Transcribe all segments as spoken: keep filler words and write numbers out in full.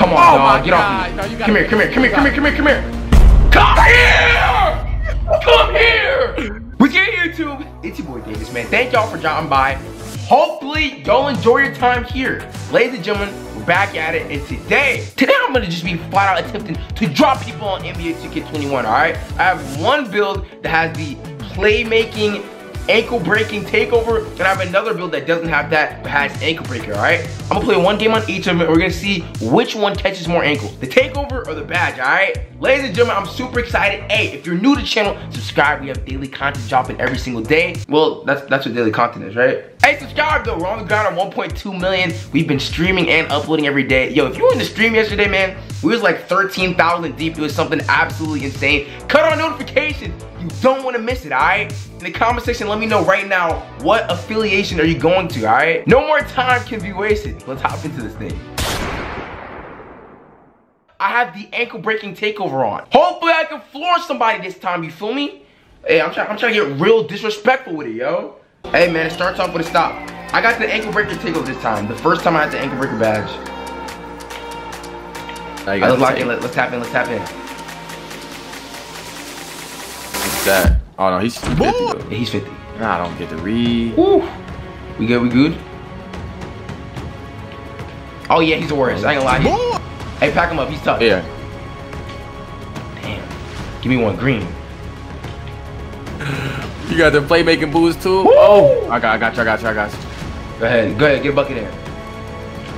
Come on, oh dog. Get God. off me. No, come here, come here, come here, come here, come here, come here. Come here! Come here! We get YouTube. It's your boy Davis, man. Thank y'all for dropping by. Hopefully, y'all enjoy your time here. Ladies and gentlemen, we're back at it. And today, today I'm gonna just be flat out attempting to drop people on N B A two K twenty-one, all right? I have one build that has the playmaking, ankle breaking takeover, and I have another build that doesn't have that but has ankle breaker. All right, I'm gonna play one game on each of them and we're gonna see which one catches more ankles, the takeover or the badge. All right, ladies and gentlemen, I'm super excited. Hey, if you're new to the channel, subscribe. We have daily content dropping every single day. Well, that's that's what daily content is, right? Hey, subscribe though. We're on the ground at one point two million. We've been streaming and uploading every day. Yo, if you were in the stream yesterday, man, we was like thirteen thousand deep. It was something absolutely insane. Cut on notifications. You don't want to miss it, all right? In the comment section, let me know right now, what affiliation are you going to, all right? No more time can be wasted. Let's hop into this thing. I have the ankle-breaking takeover on. Hopefully, I can floor somebody this time, you feel me? Hey, I'm, try I'm trying to get real disrespectful with it, yo. Hey, man, it starts off with a stop. I got the ankle-breaker takeover this time. The first time I had the ankle-breaker badge. Now you let's lock in. Let's tap in. Let's tap in. What's that? Oh no, he's fifty. Yeah, he's fifty. Nah, I don't get the read. Woo. We good? We good? Oh yeah, he's the worst. I ain't gonna lie. Hey, pack him up. He's tough. Yeah. Damn. Give me one green. You got the playmaking boost too. Woo. Oh, I got, I got you. I got you. I got you. Go ahead. Go ahead. Get a bucket in.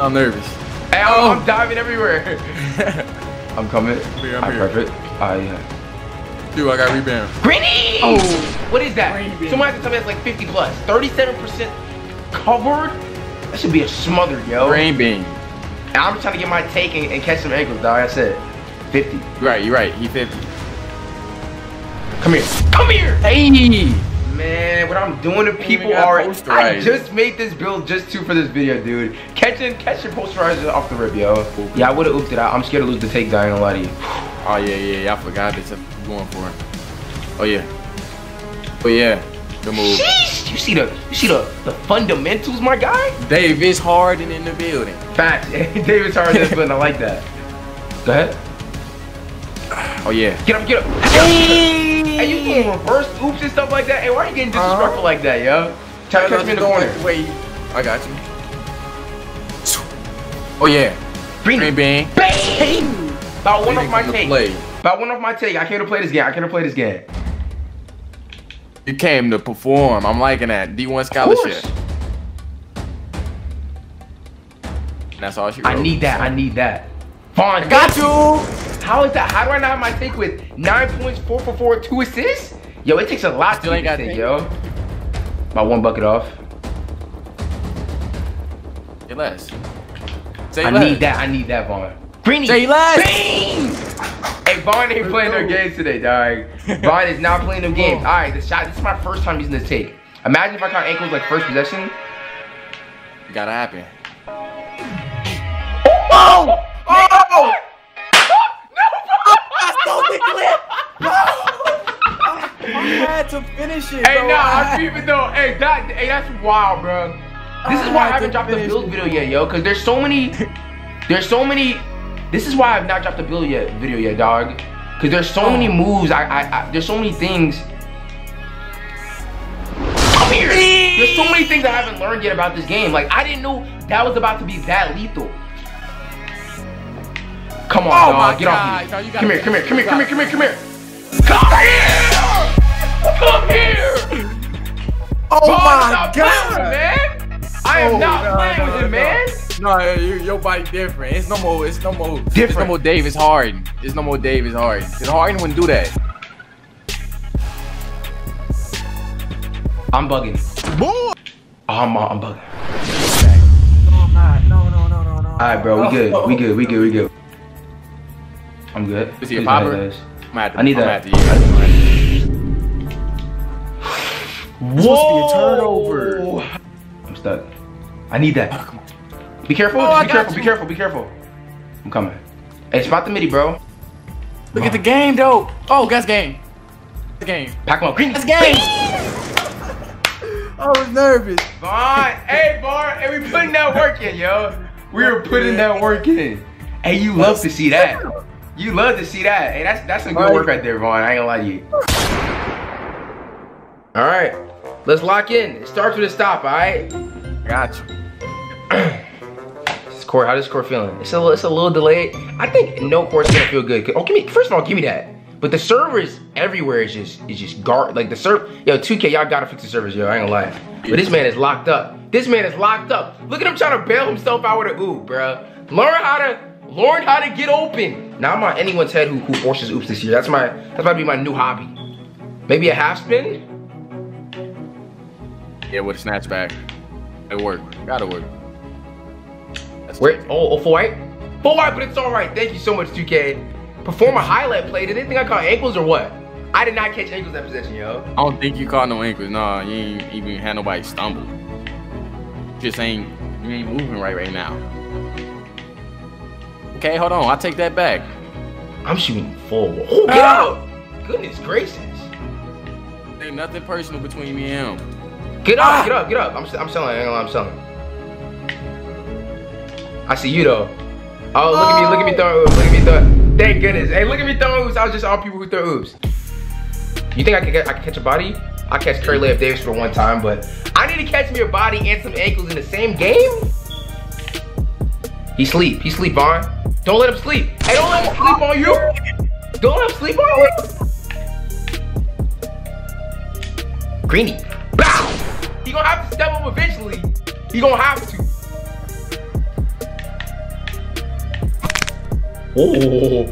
I'm nervous. Hey, oh. I'm diving everywhere. I'm coming. I'm here, I'm All right, here. Perfect. All right, yeah. Dude, I got rebound. Greeny! Oh, what is that? Green. Someone has to tell me that's like fifty plus. thirty-seven percent covered? That should be a smothered, yo. Green bean. And I'm trying to get my take and, and catch some ankles, dog. I said fifty. You're right, you're right. He fifty. Come here. Come here! Hey! Man, what I'm doing to people are, I just made this build just two for this video, dude. Catching, catching posterizer off the rib, yo. Yeah, I would've ooped it out. I'm scared to lose the takedown, I ain't gonna lie to you. Oh yeah, yeah, yeah, I forgot this. I'm going for it. Oh yeah. Oh yeah. Good move. Sheesh, you see the, you see the, the fundamentals, my guy? Davis Harden in the building. Facts. Davis Harden in the building. I like that. Go ahead. Oh yeah. Get up, get up. Hey. Hey, you doing reverse oops and stuff like that? Hey, why are you getting disrespectful uh-huh. like that, yo? Try to catch me in the corner. Wait, I got you. Oh yeah. Green, Green bean. Bang! About one of my take. About one of my take. I came to play this game. I came to play this game. You came to perform. I'm liking that. D one scholarship. That's all she wrote. I need that. I need that. Vaughn, got you. How is that? How do I not have my take with nine points, four for four, two assists? Yo, it takes a lot Still to ain't got take, yo. About one bucket off. Say less. Say I less. need that. I need that, Vaughn. Greeny. Say less. Bing! Hey, Vaughn ain't playing no games today, dog. Vaughn is not playing no games. All right, the shot. This is my first time using this take. Imagine if I caught ankles like first possession. You gotta happen. Oh! Oh! Oh! I had to finish it. Hey, bro. nah, I even though. Hey, that, hey, that's wild, bro. This I is why I haven't dropped the build it, video yet, yo. Cause there's so many, there's so many. This is why I've not dropped the build yet, video yet, dog. Cause there's so oh. many moves. I, I, I, there's so many things. Come here. There's so many things I haven't learned yet about this game. Like I didn't know that was about to be that lethal. Come on, oh dog. Get God. off me. No, come here, come here, come here, come here, come here, come here. Come here! Come here! Oh Vaughn, my God, man! I am oh, not no, playing no, with it, no. man. No, you, your body different. It's no more. It's no more. Different. It's no more Davis Harden. It's no more Davis Harden. Cause Harden wouldn't do that. I'm bugging. Boy. I'm, I'm bugging. No, I'm not. No, no, no, no, no. All right, bro. We good. Oh, we good. We good. We good. I'm good. Is he a popper? I need that. It's Whoa. supposed to be a turnover. I'm stuck. I need that. Oh, come on. Be careful. Oh, be careful. You. Be careful. Be careful. I'm coming. Hey, spot the midi, bro. Look oh. at the game, though. Oh, that's game. The game. Pack him up. Green. That's game. I was nervous. Vaughn. Hey, Vaughn. Hey, we putting that work in, yo. We were putting that work in. Hey, you love to see that. You love to see that. Hey, that's that's some good work right there, Vaughn. I ain't gonna lie to you. All right, let's lock in. It starts with a stop, all right? Got you. Court, how does Court feeling? It's a it's a little delayed. I think no Court's gonna feel good. Oh, give me first of all, give me that. But the servers everywhere is just is just guard like the server. Yo, two K, y'all gotta fix the servers, yo. I ain't gonna lie. But this man is locked up. This man is locked up. Look at him trying to bail himself out with an oop, bro. Learn how to learn how to get open. Now I'm on anyone's head who who forces oops this year. That's my that might be my new hobby. Maybe a half spin. Yeah, with a snatch back. It worked. Gotta work. That's where it, oh, oh full white? Full white, but it's alright. Thank you so much, two K. Perform a highlight play. Did they think I caught ankles or what? I did not catch ankles that possession, yo. I don't think you caught no ankles. Nah, you ain't even had nobody stumble. Just ain't, you ain't moving right right now. Okay, hold on. I'll take that back. I'm shooting forward. Oh, get out! Goodness gracious. Ain't nothing personal between me and him. Get up, ah. get up, get up. I'm, I'm selling, I'm selling. I see you, though. Oh, oh. look at me, look at me throwing, look at me throwing. Thank goodness. Hey, look at me throwing oops. I was just all people who throw oops. You think I could, get, I could catch a body? I catch Curry Layup Davis for one time, but I need to catch me a body and some ankles in the same game? He sleep. He sleep, Vaughn. Don't let him sleep. Hey, don't let him sleep on you. Don't let him sleep on you. Greeny. Bow. He gonna have to step up eventually. He gonna have to. Oh,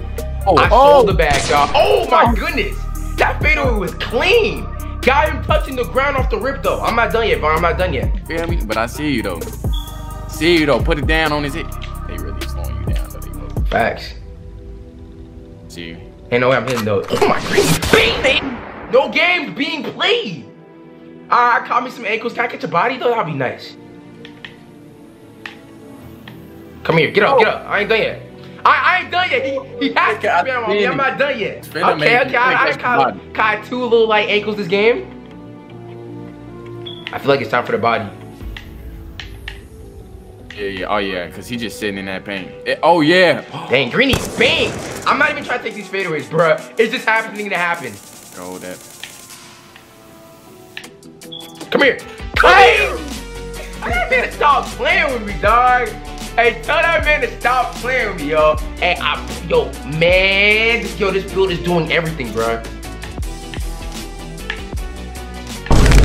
oh, I sold oh. the bag, y'all. Oh my goodness, that fadeaway was clean. Got him touching the ground off the rip, though. I'm not done yet, Vaughn. I'm not done yet. Feel me? But I see you though. See you though. Put it down on his hit. They really slowing you down, though. They really. Facts. See you. Ain't no way I'm hitting those. Oh my goodness. No games being played. Ah, uh, caught me some ankles. Can I catch a body though? That'd be nice. Come here. Get up. Get up. I ain't done yet. I, I ain't done yet. He, he has to spam on me. I'm not done yet. Okay, okay. I, I caught, caught two little light ankles this game. I feel like it's time for the body. Yeah, yeah. Oh, yeah. Because he's just sitting in that paint. It, oh, yeah. Dang, Greeny. Bang. I'm not even trying to take these fadeaways, bruh. It's just happening to happen. Oh, that. Come here. Come here. I got man to stop playing with me, dog. Hey, tell that man to stop playing with me, yo. Hey, I, yo, man, yo, this build is doing everything, bro.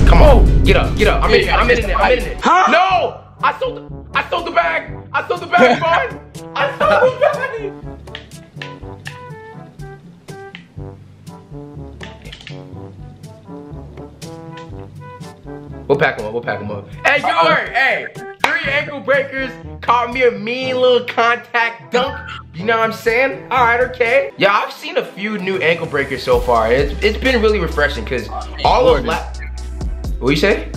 Come on, get up, get up. I'm yeah, in, yeah, I'm, in it, I'm in it, I'm in it. Huh? No, I sold, the, I sold the bag. I sold the bag, bud. I sold the bag. We'll pack him up. We'll pack him up. Hey, uh -oh. Yard, hey. Three ankle breakers caught me a mean little contact dunk. You know what I'm saying? All right, okay. Yeah, I've seen a few new ankle breakers so far. It's it's been really refreshing because all of last. What you say?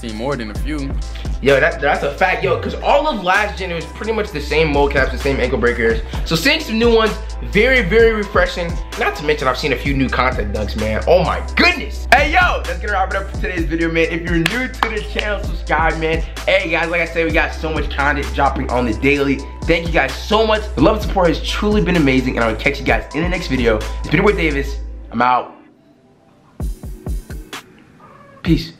Seen more than a few. Yo, that that's a fact, yo. Because all of last gen it was pretty much the same mocaps, the same ankle breakers. So seeing some new ones, very very refreshing. Not to mention I've seen a few new contact dunks, man. Oh my goodness. Hey yo, that's gonna wrap it up for today's video, man. If you're new to the channel, subscribe, man. Hey guys, like I said, we got so much content dropping on the daily. Thank you guys so much. The love and support has truly been amazing, and I will catch you guys in the next video. It's been your boy Davis. I'm out. Peace.